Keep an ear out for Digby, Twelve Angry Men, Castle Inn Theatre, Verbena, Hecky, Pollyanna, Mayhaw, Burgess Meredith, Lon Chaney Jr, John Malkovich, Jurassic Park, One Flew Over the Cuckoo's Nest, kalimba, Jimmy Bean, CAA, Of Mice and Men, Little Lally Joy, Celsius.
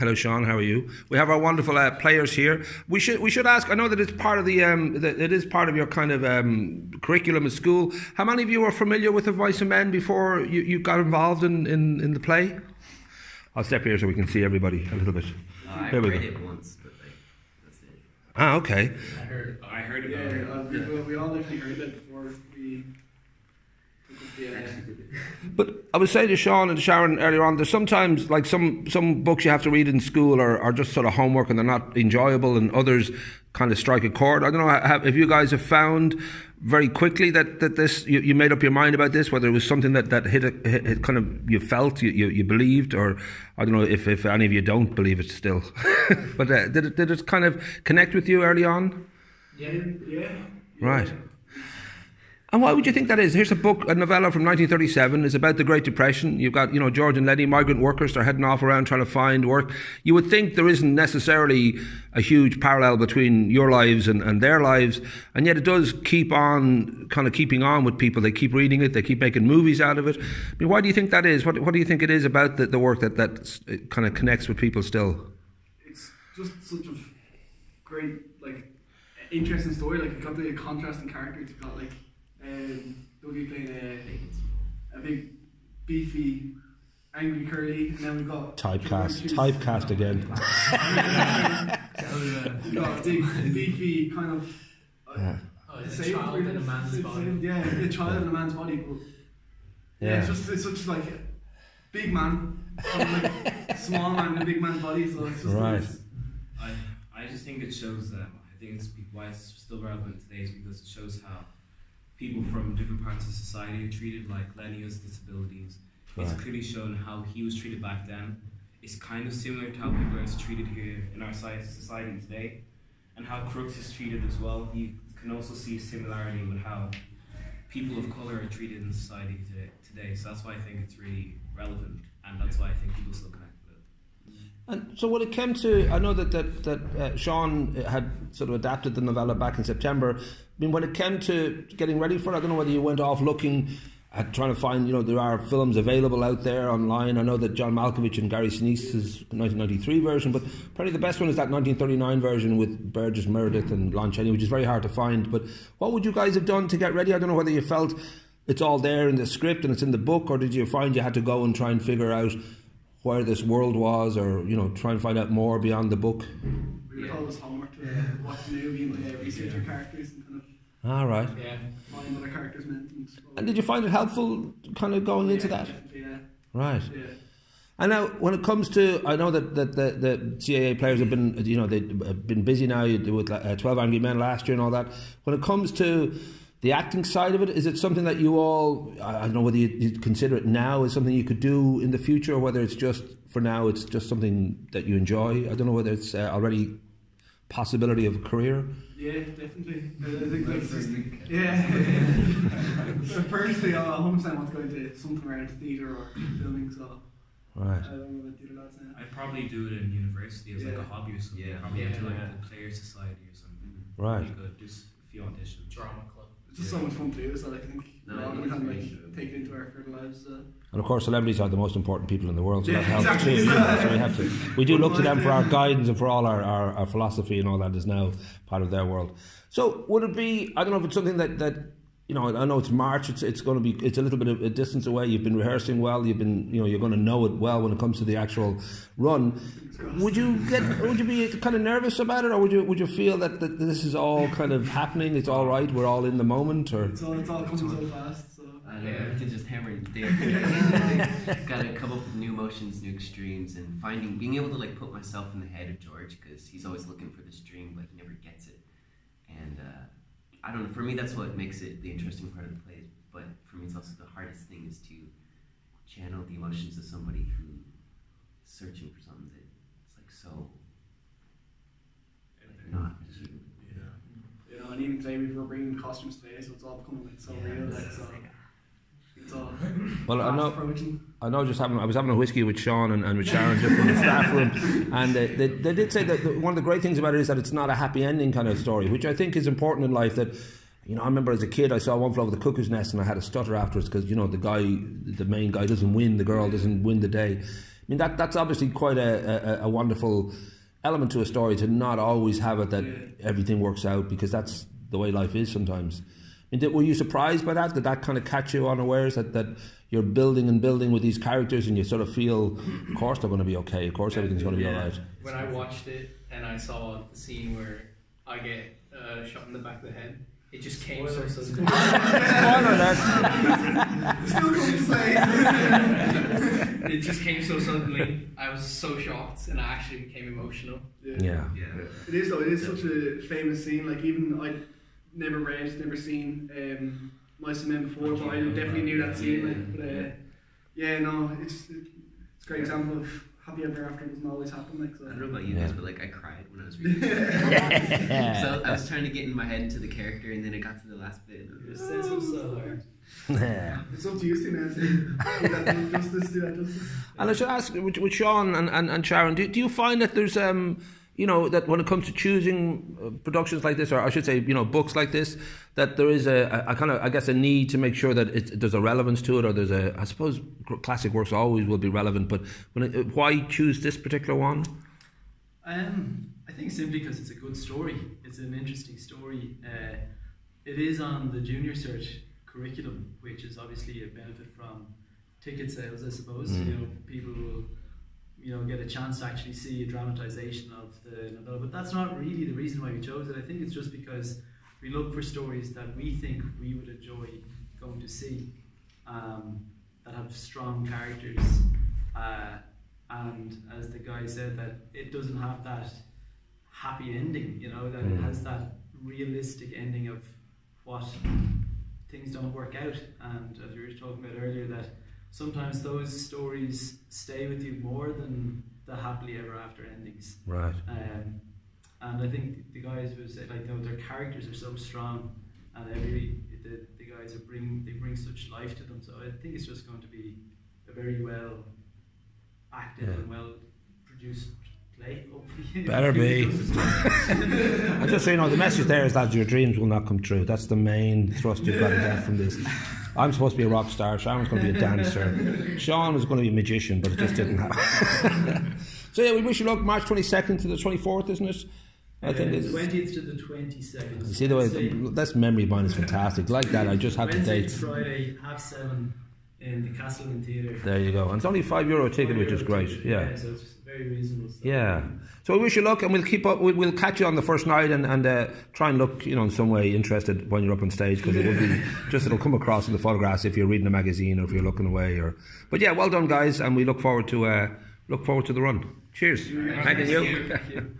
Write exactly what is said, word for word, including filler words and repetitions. Hello, Sean. How are you? We have our wonderful uh, players here. We should we should ask. I know that it's part of the um, that it is part of your kind of um, curriculum at school. How many of you were familiar with Of Mice and Men before you, you got involved in, in, in the play? I'll step here so we can see everybody a little bit. Uh, I read it once, but like, that's it. Ah, okay. I heard. I heard about yeah, it. Uh, we, yeah. we all lived heard it before we. Yeah. But I was saying to Sean and Sharon earlier on, there's sometimes like some, some books you have to read in school are, are just sort of homework and they're not enjoyable, and others kind of strike a chord. I don't know, have, if you guys have found very quickly that, that this, you, you made up your mind about this, whether it was something that, that hit, a, hit, hit kind of, you felt, you, you, you believed, or I don't know if, if any of you don't believe it still. But uh, did, it, did it kind of connect with you early on? Yeah, yeah. Right. And why would you think that is? Here's a book, a novella from nineteen thirty-seven. It's about the Great Depression. You've got, you know, George and Letty, migrant workers. They're heading off around trying to find work. You would think there isn't necessarily a huge parallel between your lives and, and their lives. And yet it does keep on, kind of keeping on with people. They keep reading it. They keep making movies out of it. I mean, why do you think that is? What, what do you think it is about the, the work that, that kind of connects with people still? It's just such a great, like, interesting story. Like, you've got the contrasting characters. You've got, like, Um, they'll be playing a, a big, beefy, angry curly, and then we've got typecast, typecast again. We've got a big, beefy kind of uh, yeah. oh, a child in a man's body. Yeah, a child yeah. in a man's body. But, yeah. yeah, it's just it's such like a big man, like small man in a big man's body. So it's just right. Nice. I I just think it shows that I think it's why it's still relevant today is because it shows how people from different parts of society are treated, like Lenny has disabilities. Right. It's clearly shown how he was treated back then. It's kind of similar to how people are treated here in our society today, and how Crooks is treated as well. You can also see a similarity with how people of color are treated in society today. So that's why I think it's really relevant, and that's why I think people still connect. And so when it came to, I know that that, that uh, Sean had sort of adapted the novella back in September. I mean, when it came to getting ready for it, I don't know whether you went off looking at trying to find, you know, there are films available out there online. I know that John Malkovich and Gary Sinise's nineteen ninety-three version, but probably the best one is that nineteen thirty-nine version with Burgess Meredith and Lon Chaney, which is very hard to find. But what would you guys have done to get ready? I don't know whether you felt it's all there in the script and it's in the book, or did you find you had to go and try and figure out where this world was, or, you know, try and find out more beyond the book? We would always homework to watch the movie and research our characters and kind of... All right. Yeah. Find what our characters meant. And, and did you find it helpful kind of going yeah, into that? Yeah. Right. Yeah. And now, when it comes to, I know that, that the, the C A A players have been, you know, they've been busy now with uh, Twelve Angry Men last year and all that. When it comes to the acting side of it, is it something that you all, I don't know whether you, you consider it now as something you could do in the future, or whether it's just, for now, it's just something that you enjoy? I don't know whether it's uh, already possibility of a career. Yeah, definitely. I think that's just, yeah. Personally, I one hundred percent want to go into something around theatre or filming, so right. I don't know what to do that now. I'd probably do it in university as yeah. like a hobby or something. Yeah, probably yeah. into like yeah. the player society or something. Right. You could just a few auditions. Drama club. It's just yeah. so much fun to do, so I think no, we're all going to like, take it into our current lives. Uh. And of course, celebrities are the most important people in the world, so yeah, that helps exactly too. That. So we have to, we do look to them for our guidance and for all our, our, our philosophy and all that is now part of their world. So would it be, I don't know if it's something that, that you know, I know it's March, it's, it's going to be, it's a little bit of a distance away, you've been rehearsing well, you've been, you know, you're going to know it well when it comes to the actual run. Would you get, would you be kind of nervous about it, or would you, would you feel that, that this is all kind of happening, it's all right, we're all in the moment, or? It's all, it's all coming so fast, so. I know, everything just hammered down. Got to come up with new emotions, new extremes, and finding, being able to like put myself in the head of George, because he's always looking for this dream, but he never gets it. And, uh. I don't know, for me that's what makes it the interesting part of the play, but for me it's also the hardest thing is to channel the emotions of somebody who's searching for something that it's like so like, not you. Yeah. You know, and even today we were bringing costumes today, so it's all becoming like so yeah, real, like so like, it's all well, I know, I know just having, I was having a whiskey with Sean and, and with Sharon just in the staff room, and they, they, they did say that the, one of the great things about it is that it's not a happy ending kind of story, which I think is important in life. That, you know, I remember as a kid I saw One Flew Over the Cuckoo's Nest and I had a stutter afterwards because, you know, the guy, the main guy doesn't win, the girl doesn't win the day. mean, that that's obviously quite a, a, a wonderful element to a story, to not always have it that everything works out, because that's the way life is sometimes. I mean, did, were you surprised by that? Did that kind of catch you unawares, that, that you're building and building with these characters and you sort of feel, of course they're going to be okay, of course everything's going to be yeah. all right? When I watched it and I saw the scene where I get uh, shot in the back of the head, it just came so suddenly. It just came so suddenly. I was so shocked, and I actually became emotional. Yeah, yeah. yeah. It is though. It is yeah. such a famous scene. Like, even I never read, never seen um, Mice and Men before, but I definitely knew that scene. Like, but, uh, yeah, no, it's it's a great example of happy ever after doesn't always happen. Like, so. I don't know about you guys, but like I cried when I was reading it. So I was trying to get in my head into the character, and then it got to the last bit. And it was oh, so, so hard. Yeah. It's up to you, Steve. Do that justice, do that justice. And I should ask, with, with Sean and, and, and Sharon, do, do you find that there's, um, you know, that when it comes to choosing productions like this, or I should say, you know, books like this, that there is a, a, a kind of, I guess, a need to make sure that it, there's a relevance to it, or there's a, I suppose classic works always will be relevant, but when it, why choose this particular one? Um, I think simply because it's a good story. It's an interesting story. Uh, it is on the Junior Search curriculum, which is obviously a benefit from ticket sales, I suppose. Mm. You know, people will, you know, get a chance to actually see a dramatization of the novella, but that's not really the reason why we chose it. I think it's just because we look for stories that we think we would enjoy going to see, um, that have strong characters, uh, and as the guy said, that it doesn't have that happy ending, you know, that it has that realistic ending of what things don't work out, and as we were talking about earlier, that sometimes those stories stay with you more than the happily ever after endings. Right. Um, and I think the guys would say, like, you know, their characters are so strong, and every the, the guys are bring they bring such life to them. So I think it's just going to be a very well acted yeah. and well produced play. Hopefully, better be. I just say, you know, the message there is that your dreams will not come true. That's the main thrust you've got to get from this. I'm supposed to be a rock star, Sharon's going to be a dancer, Sean was going to be a magician, but it just didn't happen. So yeah, we wish you luck. March twenty-second to the twenty-fourth, isn't it? I uh, think it's twentieth to the twenty-second. See the way, the, that's memory mine is fantastic. Like that, I just have the dates. Friday, half seven in the Castle Inn Theatre. There you go. And it's only five euro a ticket, which is great. Ticket. Yeah. yeah. So it's very reasonable stuff. Yeah. So we wish you luck, and we'll keep up. We'll catch you on the first night, and and uh, try and look, you know, in some way interested when you're up on stage, because it will be just it'll come across in the photographs if you're reading a magazine or if you're looking away. Or but yeah, well done, guys, and we look forward to uh, look forward to the run. Cheers. Thank you. Thank you.